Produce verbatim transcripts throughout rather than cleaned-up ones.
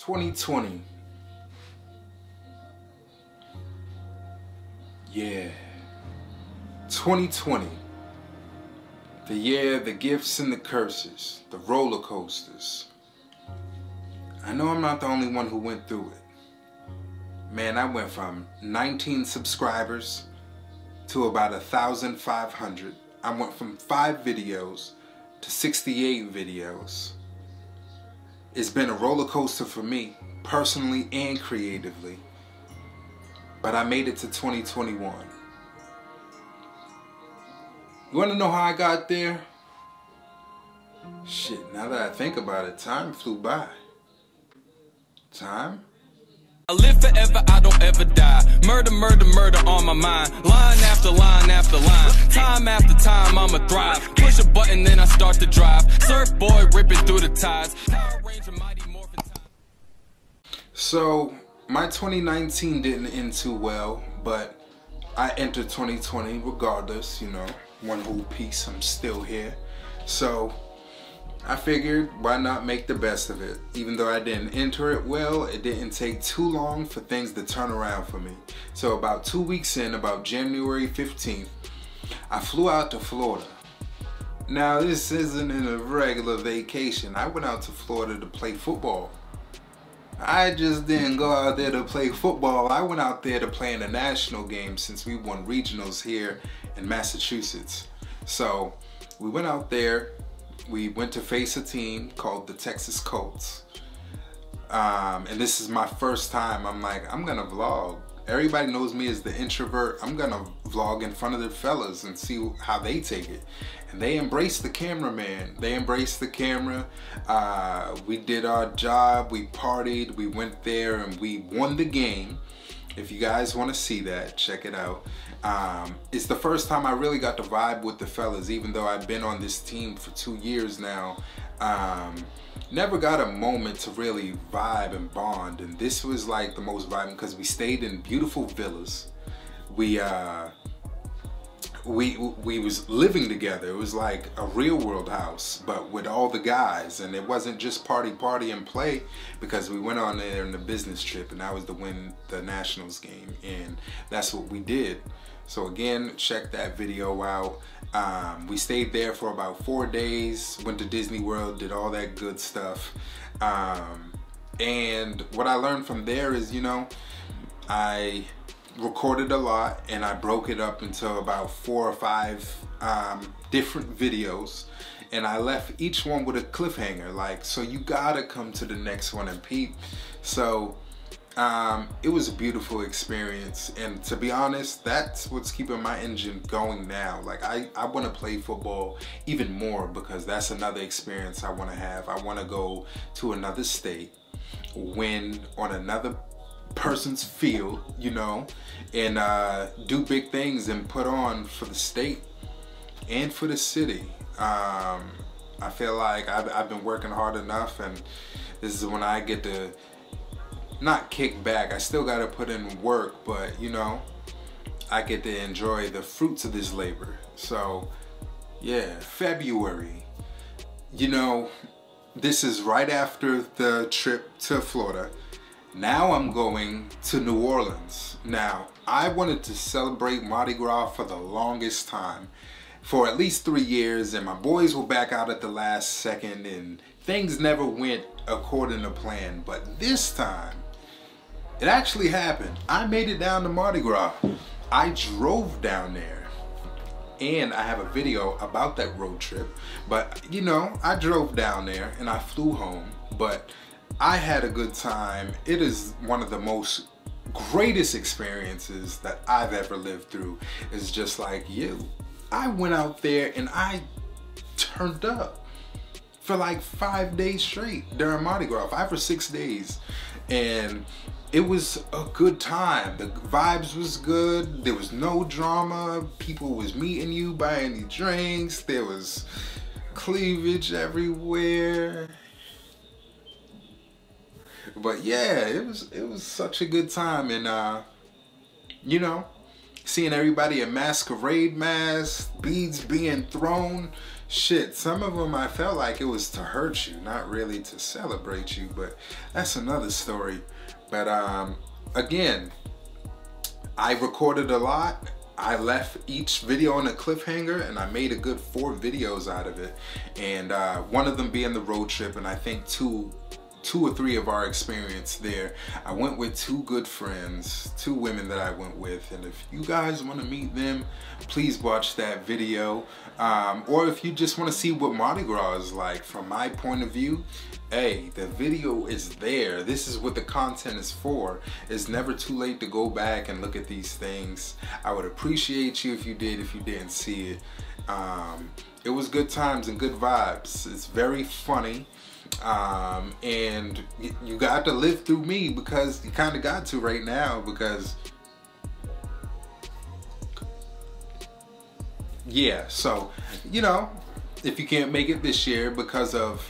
twenty twenty. Yeah. twenty twenty. The year of the gifts and the curses, the roller coasters. I know I'm not the only one who went through it. Man, I went from nineteen subscribers to about one thousand five hundred. I went from five videos to sixty-eight videos. It's been a roller coaster for me, personally and creatively. But I made it to twenty twenty-one. You wanna know how I got there? Shit, now that I think about it, time flew by. Time? I live forever, I don't ever die. Murder, murder, murder on my mind. Line after line after line. Time after time, I'ma thrive. Push a button, then I start to drive. Surf boy ripping through the tides. Power Ranger, Mighty Morphin Time. So, my twenty nineteen didn't end too well, but I entered twenty twenty regardless, you know. One whole piece, I'm still here. So, I figured, why not make the best of it? Even though I didn't enter it well, it didn't take too long for things to turn around for me. So about two weeks in, about January fifteenth, I flew out to Florida. Now this isn't in a regular vacation. I went out to Florida to play football. I just didn't go out there to play football. I went out there to play in a national game since we won regionals here in Massachusetts. So we went out there. We went to face a team called the Texas Colts. Um, and this is my first time. I'm like, I'm gonna vlog. Everybody knows me as the introvert. I'm gonna vlog in front of the fellas and see how they take it. And they embraced the cameraman. They embraced the camera. Uh, we did our job. We partied. We went there and we won the game. If you guys want to see that, check it out. Um, it's the first time I really got to vibe with the fellas, even though I've been on this team for two years now. Um, never got a moment to really vibe and bond, and this was like the most vibing because we stayed in beautiful villas. We uh, we we was living together. It was like a real world house, but with all the guys, and it wasn't just party, party and play, because we went on there on the business trip, and that was to win the Nationals game, and that's what we did. So again, check that video out. Um, we stayed there for about four days, went to Disney World, did all that good stuff. Um, and what I learned from there is, you know, I recorded a lot and I broke it up into about four or five um, different videos. And I left each one with a cliffhanger, like, so you gotta come to the next one and peep. So um, it was a beautiful experience. And to be honest, that's what's keeping my engine going now. Like I, I wanna play football even more because that's another experience I wanna have. I wanna go to another state, win on another person's field, you know, and uh, do big things and put on for the state and for the city. Um, I feel like I've, I've been working hard enough, and this is when I get to not kick back. I still got to put in work, but you know, I get to enjoy the fruits of this labor. So yeah, February, you know, this is right after the trip to Florida. Now I'm going to New Orleans. Now, I wanted to celebrate Mardi Gras for the longest time, for at least three years, and my boys were back out at the last second, and things never went according to plan, but this time, it actually happened. I made it down to Mardi Gras. I drove down there, and I have a video about that road trip, but you know, I drove down there, and I flew home, but I had a good time. It is one of the most greatest experiences that I've ever lived through. It's just like you. I went out there and I turned up for like five days straight during Mardi Gras, five or six days. And it was a good time. The vibes was good. There was no drama. People was meeting you, buying you drinks. There was cleavage everywhere. But yeah, it was it was such a good time, and uh, you know, seeing everybody in masquerade masks, beads being thrown, shit, some of them I felt like it was to hurt you, not really to celebrate you, but that's another story. But um, again, I recorded a lot. I left each video on a cliffhanger, and I made a good four videos out of it. And uh, one of them being the road trip, and I think two two or three of our experience there. I went with two good friends, two women that I went with, and if you guys want to meet them, please watch that video. Um, or if you just want to see what Mardi Gras is like from my point of view, hey, the video is there. This is what the content is for. It's never too late to go back and look at these things. I would appreciate you if you did, if you didn't see it. Um, it was good times and good vibes. It's very funny. Um, and you got to live through me, because you kind of got to right now, because yeah, so, you know, if you can't make it this year because of,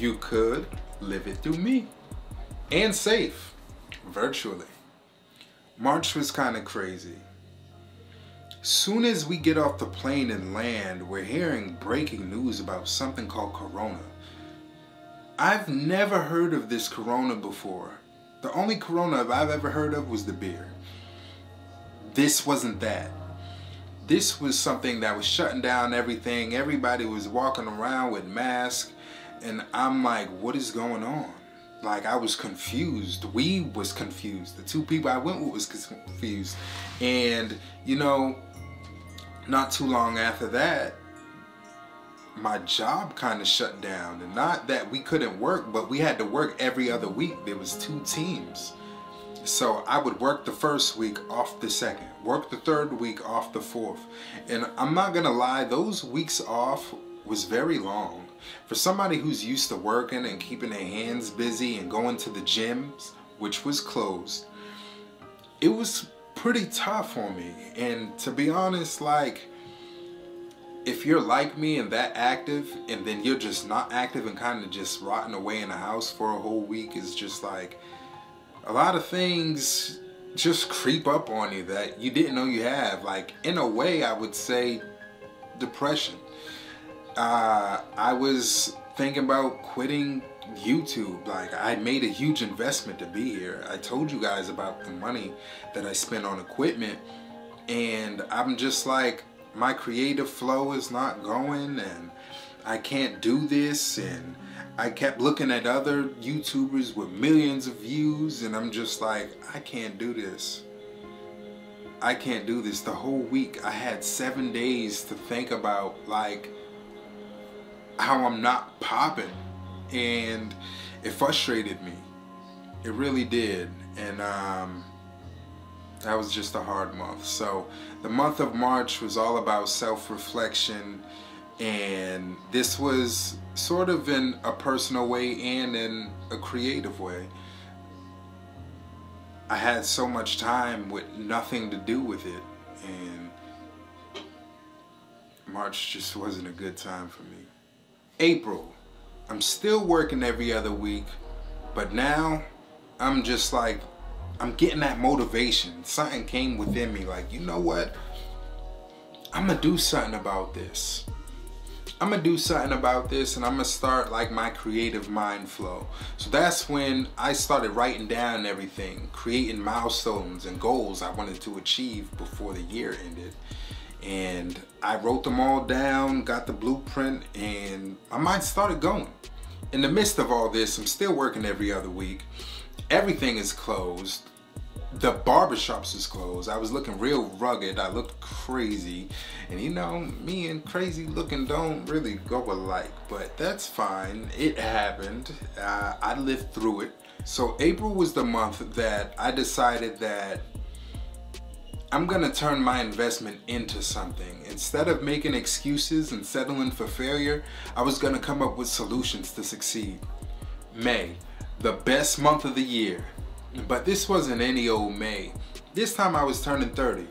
you could live it through me and safe virtually. March was kind of crazy. Soon as we get off the plane and land, we're hearing breaking news about something called corona. I've never heard of this corona before. The only corona I've ever heard of was the beer. This wasn't that. This was something that was shutting down everything. Everybody was walking around with masks, and I'm like, what is going on? Like, I was confused. We was confused. The two people I went with was confused. And, you know, not too long after that, my job kind of shut down. And not that we couldn't work, but we had to work every other week. There was two teams. So I would work the first week, off the second. Work the third week, off the fourth. And I'm not gonna lie, those weeks off was very long. For somebody who's used to working and keeping their hands busy and going to the gyms, which was closed, it was pretty tough on me. And to be honest, like, if you're like me and that active, and then you're just not active and kind of just rotting away in the house for a whole week, is just like, a lot of things just creep up on you that you didn't know you have. Like, in a way, I would say depression. Uh, I was thinking about quitting YouTube. Like, I made a huge investment to be here. I told you guys about the money that I spent on equipment, and I'm just like, my creative flow is not going, and I can't do this. And I kept looking at other YouTubers with millions of views, and I'm just like, I can't do this. I can't do this. The whole week I had seven days to think about, like, how I'm not popping, and it frustrated me. It really did. And um, that was just a hard month. So the month of March was all about self-reflection, and this was sort of in a personal way and in a creative way. I had so much time with nothing to do with it, and March just wasn't a good time for me. April, I'm still working every other week, but now I'm just like, I'm getting that motivation. Something came within me like, you know what? I'm gonna do something about this. I'm gonna do something about this, and I'm gonna start, like, my creative mind flow. So that's when I started writing down everything, creating milestones and goals I wanted to achieve before the year ended. And I wrote them all down, got the blueprint, and my mind started going. In the midst of all this, I'm still working every other week. Everything is closed. The barbershops is closed. I was looking real rugged. I looked crazy. And you know, me and crazy looking don't really go alike, but that's fine. It happened. Uh, I lived through it. So April was the month that I decided that I'm gonna turn my investment into something. Instead of making excuses and settling for failure, I was gonna come up with solutions to succeed. May, the best month of the year. But this wasn't any old May. This time I was turning thirty.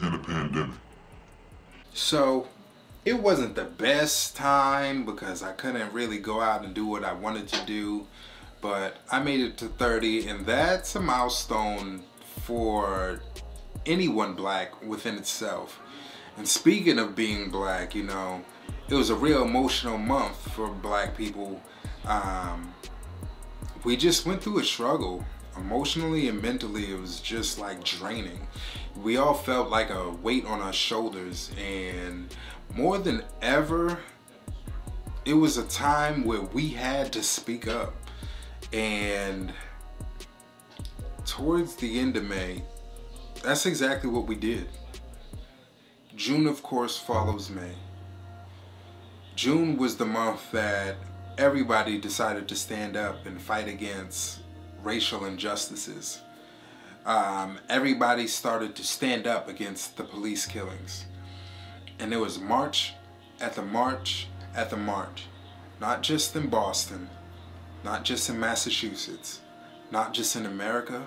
In a pandemic. So it wasn't the best time, because I couldn't really go out and do what I wanted to do, but I made it to thirty, and that's a milestone for anyone black within itself. And speaking of being black, you know, it was a real emotional month for black people. Um, we just went through a struggle. Emotionally and mentally, it was just like draining. We all felt like a weight on our shoulders, and more than ever, it was a time where we had to speak up. And towards the end of May, that's exactly what we did. June, of course, follows May. June was the month that everybody decided to stand up and fight against racial injustices. Um, everybody started to stand up against the police killings. And there was march at the march at the march. Not just in Boston, not just in Massachusetts, not just in America,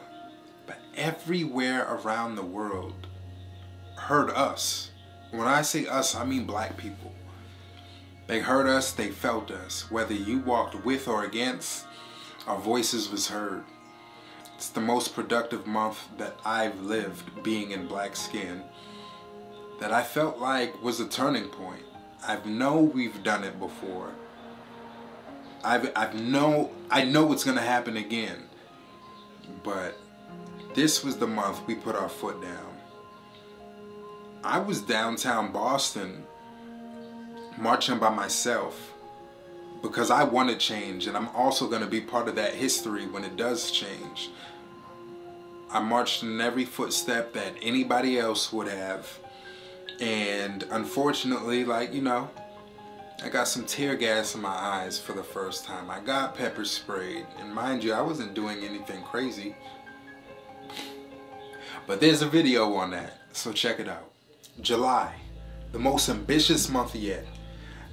but everywhere around the world heard us. When I say us, I mean black people. They heard us, they felt us. Whether you walked with or against, our voices was heard. It's the most productive month that I've lived being in black skin, that I felt like was a turning point. I know we've done it before. I've, I've know, I know what's gonna happen again, but this was the month we put our foot down. I was downtown Boston marching by myself because I want to change, and I'm also gonna be part of that history when it does change. I marched in every footstep that anybody else would have, and unfortunately, like, you know, I got some tear gas in my eyes for the first time. I got pepper sprayed, and mind you, I wasn't doing anything crazy. But there's a video on that, so check it out. July, the most ambitious month yet.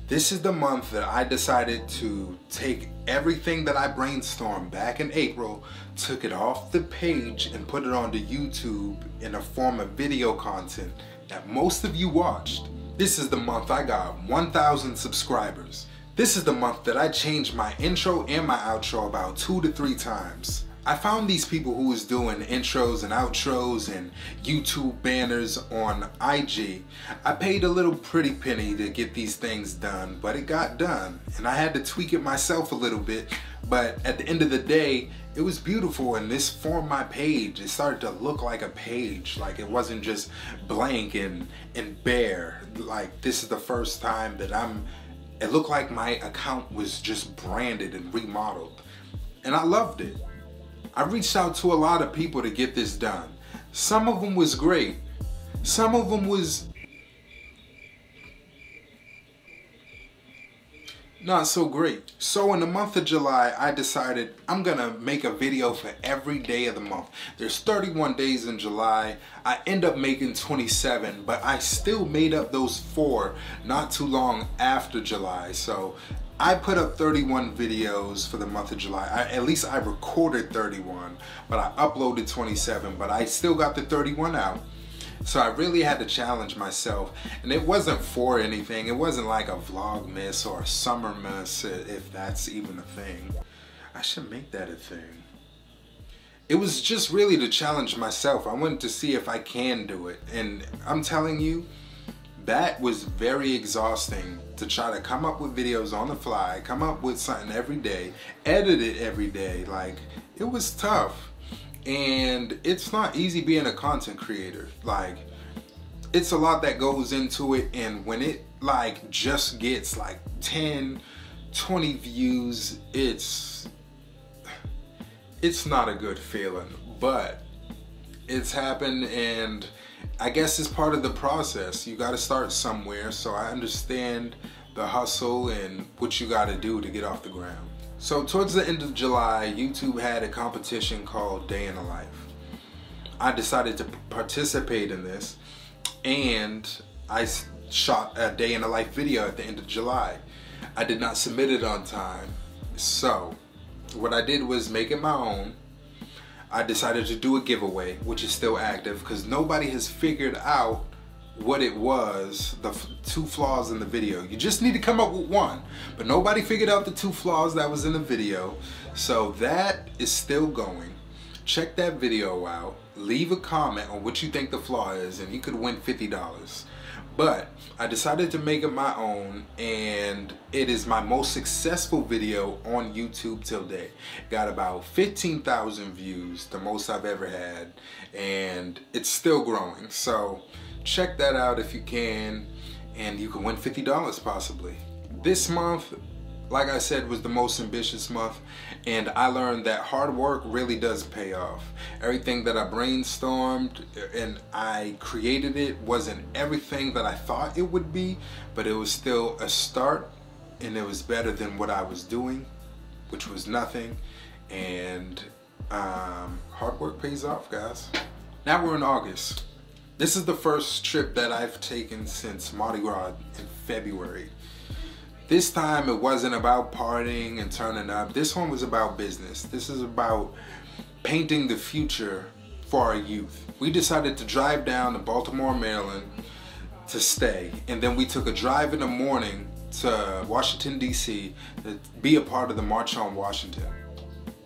This is the month that I decided to take everything that I brainstormed back in April, took it off the page, and put it onto YouTube in a form of video content that most of you watched. This is the month I got one thousand subscribers. This is the month that I changed my intro and my outro about two to three times. I found these people who was doing intros and outros and YouTube banners on I G. I paid a little pretty penny to get these things done, but it got done. And I had to tweak it myself a little bit, but at the end of the day, it was beautiful, and this formed my page. It started to look like a page, like it wasn't just blank and, and bare. Like, this is the first time that I'm, it looked like my account was just branded and remodeled. And I loved it. I reached out to a lot of people to get this done. Some of them was great. Some of them was not so great. So in the month of July, I decided I'm gonna make a video for every day of the month. There's thirty-one days in July. I end up making twenty-seven, but I still made up those four not too long after July. So I put up thirty-one videos for the month of July. I, at least I recorded thirty-one, but I uploaded twenty-seven, but I still got the thirty-one out. So I really had to challenge myself, and it wasn't for anything. It wasn't like a vlog miss or a summer miss, if that's even a thing. I should make that a thing. It was just really to challenge myself. I wanted to see if I can do it, and I'm telling you, that was very exhausting to try to come up with videos on the fly, come up with something every day, edit it every day. Like, it was tough. And it's not easy being a content creator. Like, it's a lot that goes into it. And when it like just gets like ten, twenty views, it's, it's not a good feeling, but it's happened, and I guess it's part of the process. You gotta start somewhere, so I understand the hustle and what you gotta do to get off the ground. So towards the end of July, YouTube had a competition called Day in the Life. I decided to participate in this, and I shot a Day in the Life video at the end of July. I did not submit it on time, so what I did was make it my own. I decided to do a giveaway, which is still active because nobody has figured out what it was, the f two flaws in the video. You just need to come up with one, but nobody figured out the two flaws that was in the video. So that is still going. Check that video out. leave a comment on what you think the flaw is, and you could win fifty dollars. But I decided to make it my own, and it is my most successful video on YouTube till date. Got about fifteen thousand views, the most I've ever had, and it's still growing. So check that out if you can, and you can win fifty dollars possibly. This month, like I said, was the most ambitious month, and I learned that hard work really does pay off. Everything that I brainstormed and I created, it wasn't everything that I thought it would be, but it was still a start, and it was better than what I was doing, which was nothing. And um, hard work pays off, guys. Now we're in August. This is the first trip that I've taken since Mardi Gras in February. This time it wasn't about partying and turning up. This one was about business. This is about painting the future for our youth. We decided to drive down to Baltimore, Maryland to stay. And then we took a drive in the morning to Washington, D C to be a part of the March on Washington.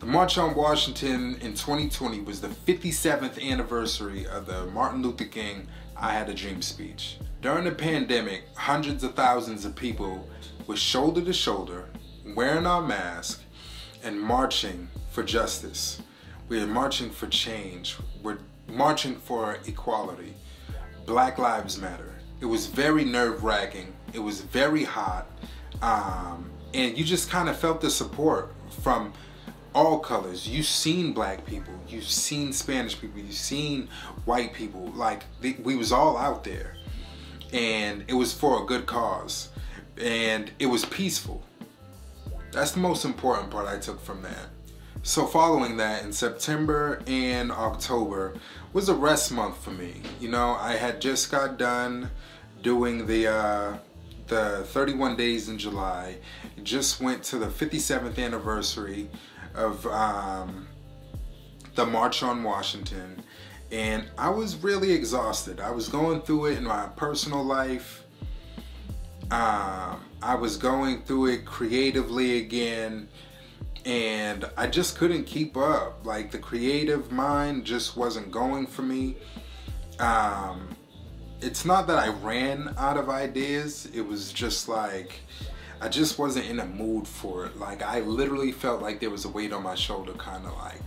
The March on Washington in twenty twenty was the fifty-seventh anniversary of the Martin Luther King I Had a Dream speech. During the pandemic, hundreds of thousands of people was shoulder to shoulder, wearing our mask, and marching for justice. We are marching for change. We're marching for equality. Black Lives Matter. It was very nerve-wracking. It was very hot. Um, and you just kind of felt the support from all colors. You've seen black people. You've seen Spanish people. You've seen white people. Like, they, we was all out there. And it was for a good cause. And it was peaceful. That's the most important part I took from that. So following that, in September and October was a rest month for me. You know, I had just got done doing the uh, the thirty-one days in July. Just went to the fifty-seventh anniversary of um, the March on Washington, and I was really exhausted. I was going through it in my personal life. Um, I was going through it creatively again, and I just couldn't keep up. Like, the creative mind just wasn't going for me. Um, it's not that I ran out of ideas. It was just like, I just wasn't in a mood for it. Like, I literally felt like there was a weight on my shoulder, kind of like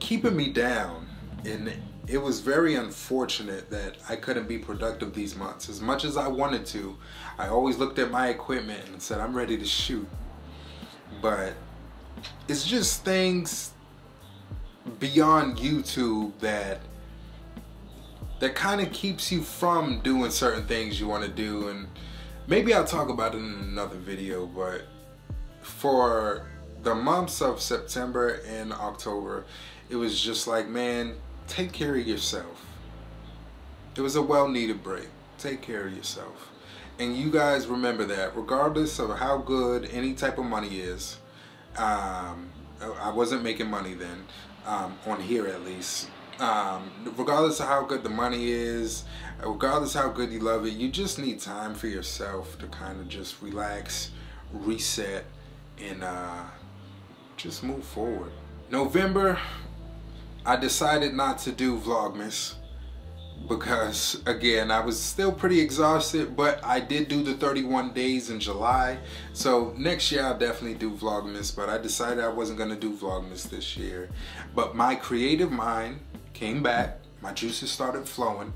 keeping me down. And it was very unfortunate that I couldn't be productive these months. As much as I wanted to, I always looked at my equipment and said, I'm ready to shoot. But it's just things beyond YouTube that that kind of keeps you from doing certain things you want to do. And maybe I'll talk about it in another video, but for the months of September and October, it was just like, man, take care of yourself. It was a well-needed break. Take care of yourself. And you guys remember that, regardless of how good any type of money is, um, I wasn't making money then, um, on here at least. Um, regardless of how good the money is, regardless of how good you love it, you just need time for yourself to kind of just relax, reset, and uh, just move forward. November, I decided not to do Vlogmas because, again, I was still pretty exhausted, but I did do the thirty-one days in July. So next year I'll definitely do Vlogmas, but I decided I wasn't gonna do Vlogmas this year. But my creative mind came back, my juices started flowing,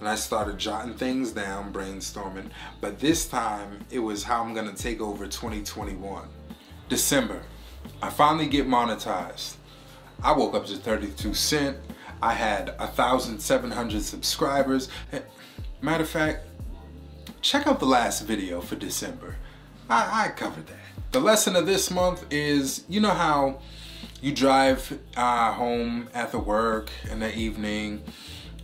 and I started jotting things down, brainstorming. But this time it was how I'm gonna take over twenty twenty-one. December, I finally get monetized. I woke up to thirty-two cent. I had one thousand seven hundred subscribers. Matter of fact, check out the last video for December. I, I covered that. The lesson of this month is, you know how you drive uh, home after work in the evening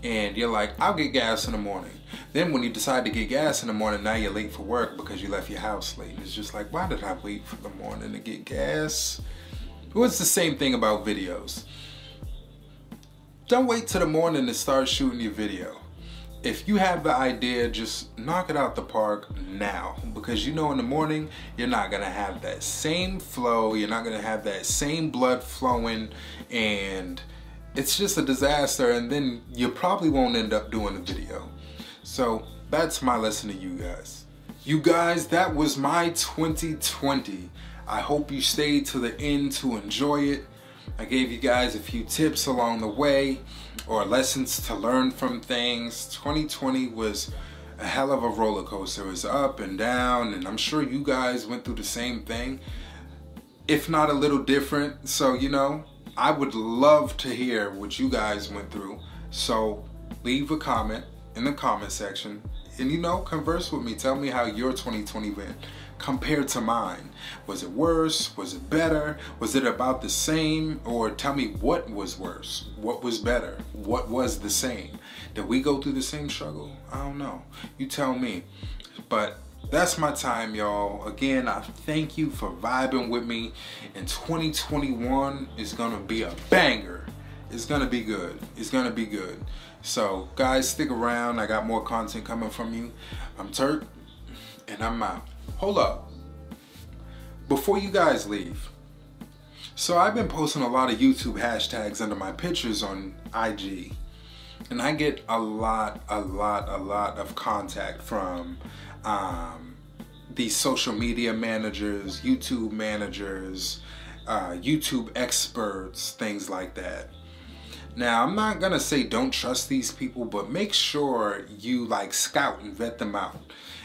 and you're like, I'll get gas in the morning. Then when you decide to get gas in the morning, now you're late for work because you left your house late. It's just like, why did I wait for the morning to get gas? It was the same thing about videos. Don't wait till the morning to start shooting your video. If you have the idea, just knock it out the park now, because you know in the morning, you're not gonna have that same flow, you're not gonna have that same blood flowing, and it's just a disaster, and then you probably won't end up doing a video. So that's my lesson to you guys. You guys, that was my twenty twenty. I hope you stayed to the end to enjoy it. I gave you guys a few tips along the way, or lessons to learn from things. twenty twenty was a hell of a roller coaster. It was up and down, and I'm sure you guys went through the same thing, if not a little different. So, you know, I would love to hear what you guys went through. So leave a comment in the comment section and, you know, converse with me. Tell me how your twenty twenty went compared to mine. Was it worse? Was it better? Was it about the same? Or tell me what was worse? What was better? What was the same? Did we go through the same struggle? I don't know. You tell me. But that's my time, y'all. Again, I thank you for vibing with me. And twenty twenty-one is gonna be a banger. It's gonna be good. It's gonna be good. So guys, stick around. I got more content coming from you. I'm Turk, and I'm out. Hold up. Before you guys leave, so I've been posting a lot of YouTube hashtags under my pictures on I G. And I get a lot, a lot, a lot of contact from um, these social media managers, YouTube managers, uh, YouTube experts, things like that. Now, I'm not gonna say don't trust these people, but make sure you like scout and vet them out.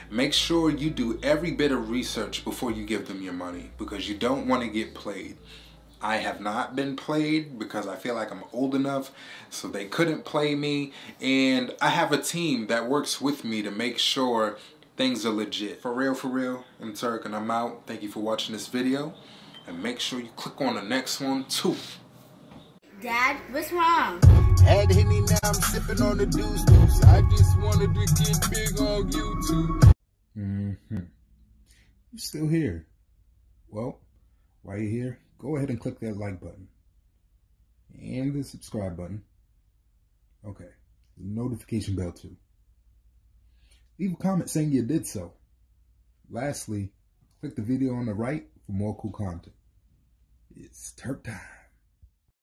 Make sure you do every bit of research before you give them your money, because you don't want to get played. I have not been played because I feel like I'm old enough, so they couldn't play me. And I have a team that works with me to make sure things are legit. For real, for real, I'm Turk and I'm out. Thank you for watching this video, and make sure you click on the next one too. Dad, what's wrong? Had Henny, now I'm sipping on the deuce deuce. I just wanted to get big on YouTube. Mm-hmm. You're still here. Well, while you're here, go ahead and click that like button and the subscribe button. Okay, the notification bell too. Leave a comment saying you did so. Lastly, click the video on the right for more cool content. It's Turk Time.